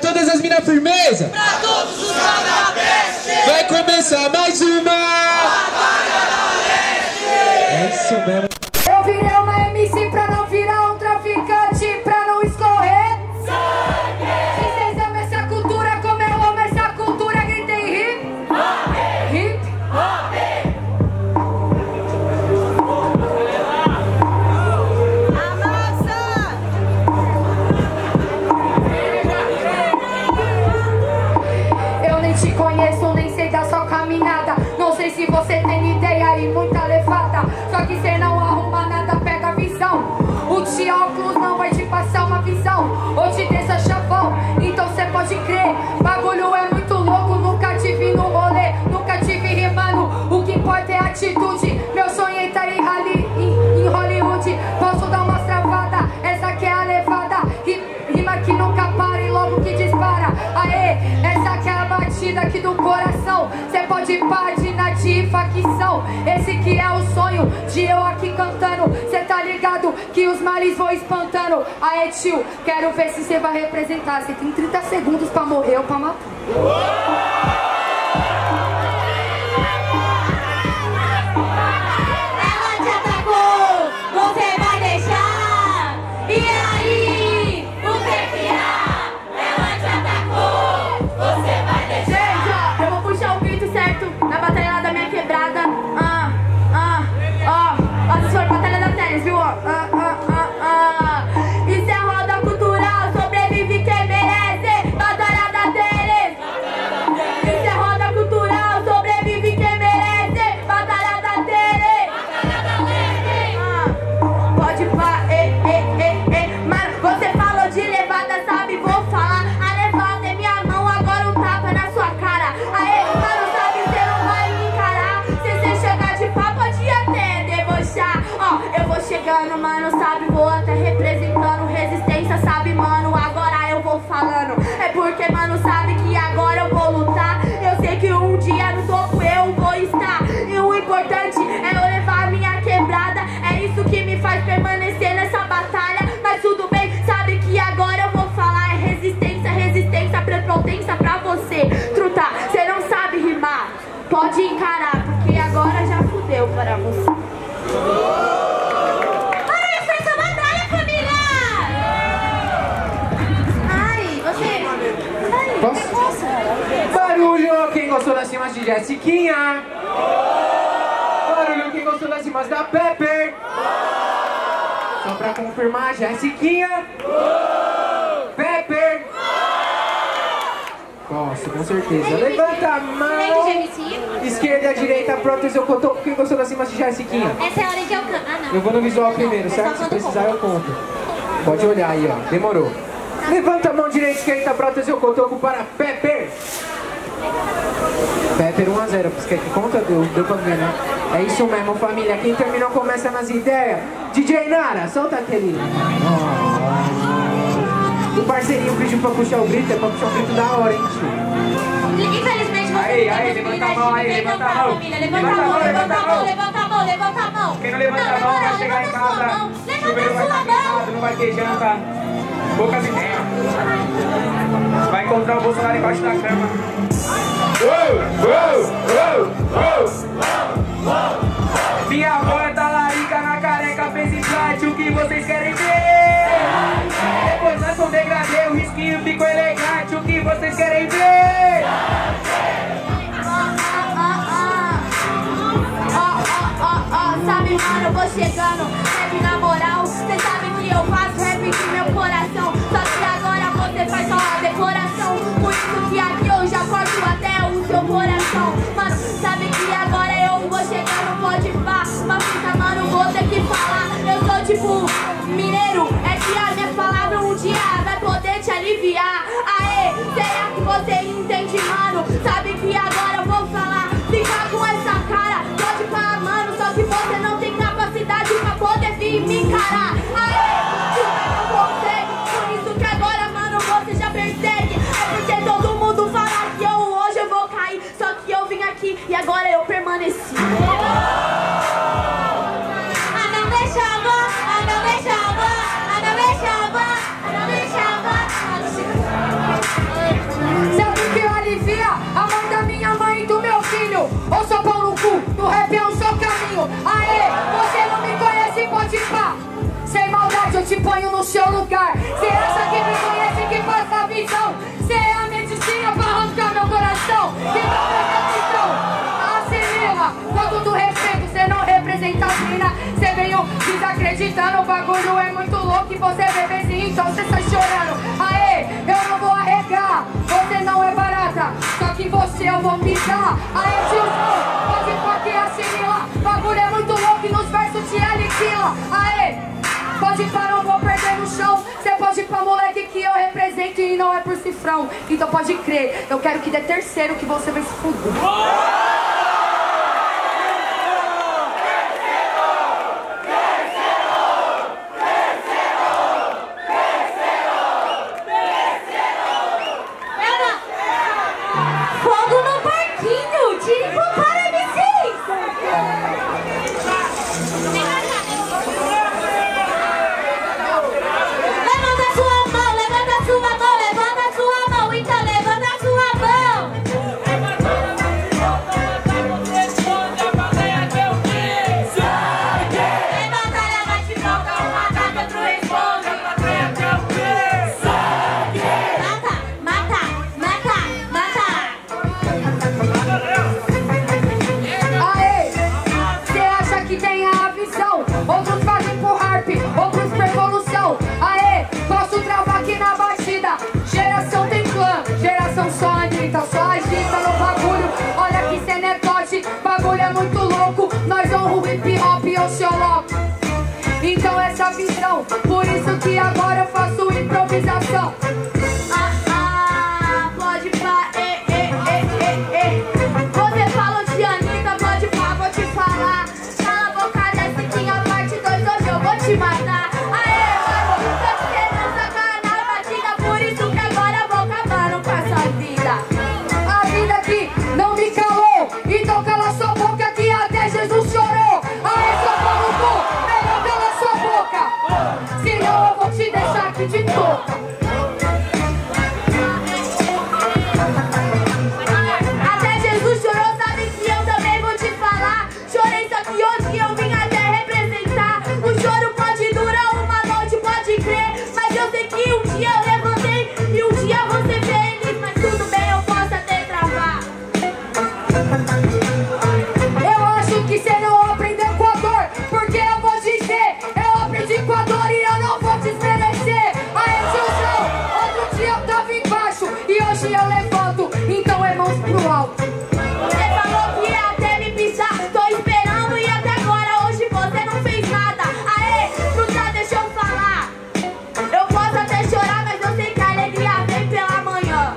Todas as minas firmeza, pra todos os canabestes, vai começar mais uma Batalha da Leste. É isso mesmo. Eu virei uma MC pra não virar um traficante, pra não escorrer sangue. Vocês amam essa cultura como eu amo essa cultura. Gritem hip hop, hip hop. Te conheço, nem sei da sua caminhada. Não sei se você tem ideia e muita levada. Só que cê não arruma nada, pega a visão. O tio óculos não vai te passar uma visão ou te deixa chavão, então cê pode crer. Bagulho é muito louco, nunca te vi no rolê, nunca te vi rimando. O que importa é a atitude. Meu sonho é entrar em Hollywood. Posso dar uma travada, essa que é a levada. Rima que nunca para e logo que dispara. Aê, essa que é a batida aqui do coração. Cê pode patinar de facção. Esse que é o sonho de eu aqui cantando. Cê tá ligado que os males vão espantando. Aê tio, quero ver se cê vai representar. Cê tem 30 segundos pra morrer ou pra matar. Mano, sabe, vou até representando. Resistência, sabe, mano, agora eu vou falando. É porque, mano, sabe que agora eu vou lutar. Eu sei que um dia no topo eu vou estar. E o importante é eu levar a minha quebrada. É isso que me faz permanecer nessa batalha. Mas tudo bem, sabe que agora eu vou falar. É resistência, resistência, prepotência pra você. Truta, cê não sabe rimar, pode encarar, porque agora já fudeu para você. Barulho, quem gostou das rimas de Jessiquinha? Barulho, quem gostou das rimas da Pepper? Só pra confirmar, Jessiquinha? Pepper? Gosto, com certeza. Levanta a mão. Esquerda, direita, prótese ou cotoco. Quem gostou das rimas de Jessiquinha? Essa é a hora que eu canto. Ah, não. Eu vou no visual primeiro, certo? Se precisar eu conto. Pode olhar aí, ó. Demorou. Levanta a mão direita, esquerda, prótese ou cotoco para Pepe. Pepe 1 a 0, porque que conta deu pra mim, né? É isso mesmo, família. Quem terminou começa nas ideias. DJ Nara, solta aquele. Oh. O parceirinho pediu pra puxar o grito, é pra puxar o grito da hora, hein, tio? Infelizmente você aí, aí, levanta a mão, aí, levanta a mão. Levanta a mão, levanta a mão, levanta a mão. Quem não levanta a mão vai chegar em casa. Levanta a sua mão. Não vai ter janta. Poucas ideias. Vai encontrar o Bolsonaro embaixo da cama. Minha avó tá larica na careca, fez implante, o que vocês querem ver? Depois lança um degradê, o risquinho ficou elegante, o que vocês querem ver? Sabe, mano, eu vou chegando, rap na moral, cê sabe que eu faço rap de meu coração. Só que agora você faz só a decoração, por isso que aqui eu já corto até o seu coração. Mano, sabe que agora eu vou chegando, pode pá, mas fica, mano, vou ter que falar. Eu sou tipo mineiro, é que a minha palavra um dia vai poder te aliviar. Aê, será que você entende, mano? Sabe que agora eu vou falar, fica com essa cara, pode pá, mano, só que você não tem capacidade pra poder vir me encarar. Aê, chuta não consegue, por isso que agora, mano, você já persegue. É porque todo mundo fala que hoje eu vou cair, só que eu vim aqui e agora eu permaneci. Ah, não me chama. gritando, o bagulho é muito louco e você é bebezinho, então você sai chorando. Aê, eu não vou arregar, você não é barata, só que você eu vou pisar. Aê, tiozão, pode fuck a chinila, bagulho é muito louco e nos versos te aliquila. Aê, pode parar, eu vou perder no chão, você pode ir pra moleque que eu represento e não é por cifrão. Então pode crer, eu quero que dê terceiro que você vai se fuder. Então essa visão, por isso que agora eu faço improvisação. Pode pá, você falou de Anitta, pode pá, vou te falar. Cala a boca, Jessiquinha, parte 2, hoje eu vou te matar. Aê, mano, tô te tentando sacar na batida, por isso que agora eu vou acabar com essa vida. A vida que não me calou, então cala sua boca que até Jesus chorou. Aê, só falou pouco. Senão eu vou te deixar aqui de toca. Até Jesus chorou, sabe que eu também vou te falar. Chorei só que hoje eu vim até representar. O choro pode durar uma noite, pode crer, mas eu sei que um dia eu levantei e um dia você feliz, mas tudo bem, eu posso até travar. Eu acho que você não aprendeu com a dor, porque eu vou dizer, eu aprendi com a dor e eu não vou desmerecer. Aê, tiozão, outro dia eu tava embaixo e hoje eu levanto, então é mãos pro alto. Você falou que ia até me pisar, tô esperando e até agora hoje você não fez nada. Aê, fruta, deixa eu falar, eu posso até chorar, mas eu sei que a alegria vem pela manhã.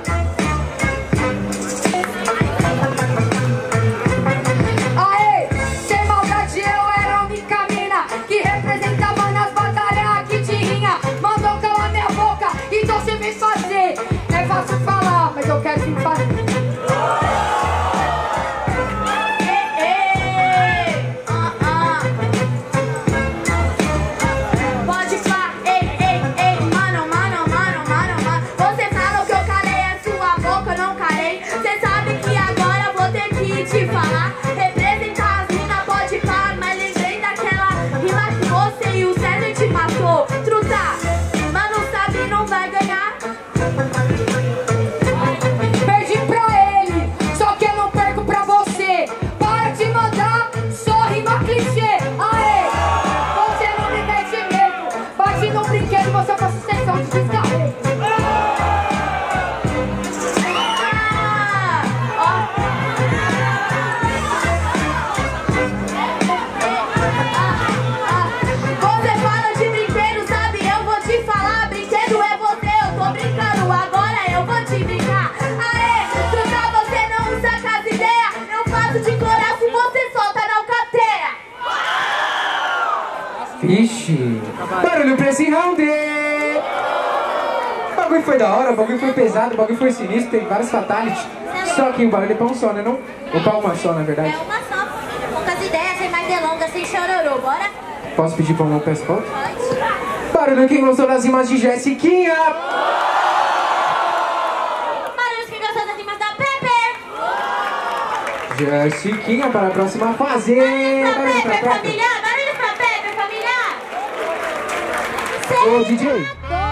Aê, sem maldade eu era a única mina que representava nas batalhas aqui de rinha. Mandou calar minha boca, então se me fazer. É fácil falar, mas eu quero me fazer. Pode falar, mano. Você falou que eu calei a sua boca, eu não calei. Você sabe que agora eu vou ter que te falar. Representar as mina, pode falar, mas lembrei daquela rima que você e o César te matou. Truta, mano, sabe, não vai ganhar. Perdi pra ele, só que eu não perco pra você. Para de mandar só rima clichê. Aê, você não me mete medo, bate no brinquedo, você passa sessão de descarrego. Você fala de brinquedo, sabe? Eu vou te falar. Brinquedo é você, eu tô brincando. Agora eu vou te brincar. Aê, trocar você não saca as ideias. Eu faço de coração e você solta na alcateia. Ixi, barulho pra esse round! O bagulho foi da hora, o bagulho foi pesado, o bagulho foi sinistro, tem vários fatalities. Só que o bagulho é pra um só, né? Não? Ou pra uma só, na verdade. É uma só, família, poucas ideias, sem mais delongas, sem chororô, bora? Posso pedir pra um PS4? Pode. Barulho quem gostou das rimas de Jessiquinha! Barulho quem gostou das rimas da Pepper! Jessiquinha para a próxima fase! Barulho pra Pepe, família! Barulho pra Pepe, família! Ô, DJ!